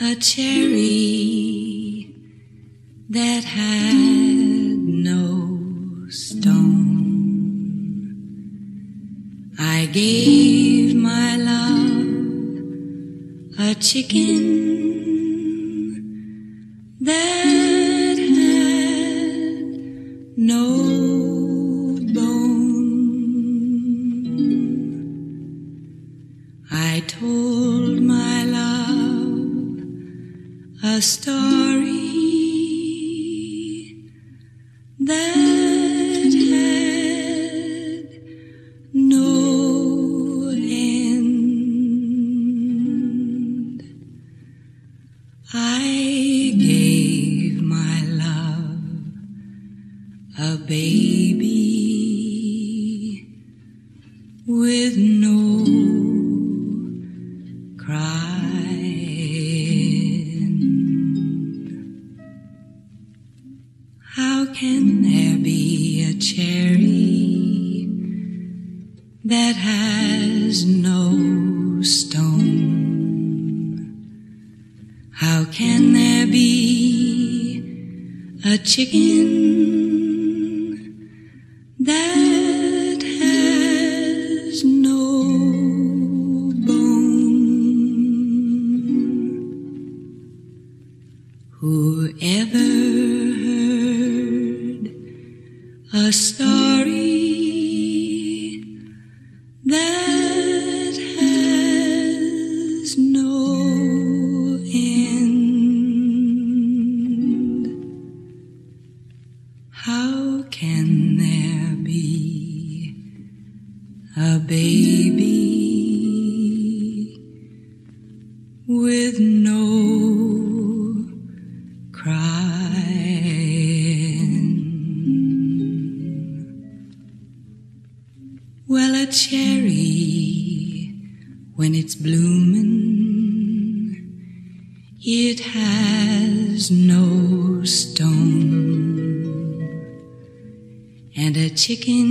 a cherry that had no stone. I gave my love a chicken that had no bone. I told my love a story that had no end. I gave my love a baby with no cry. How can there be a cherry that has no stone? How can there be a chicken that has no bone? Whoever a story that has no end. How can there be a baby with no cry? Well, a cherry, when it's bloomin', it has no stone. And a chicken,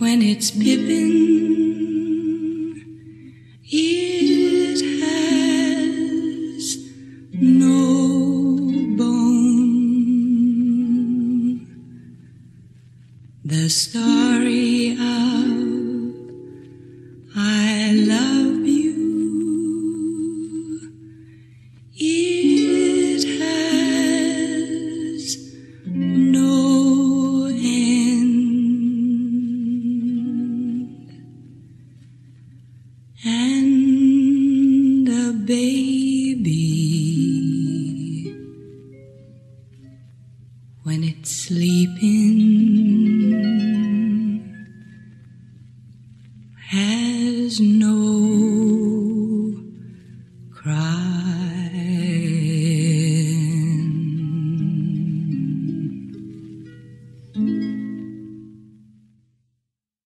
when it's pippin', it has no bone. The story of I love you, it has no end. And a baby, when it's sleeping, has no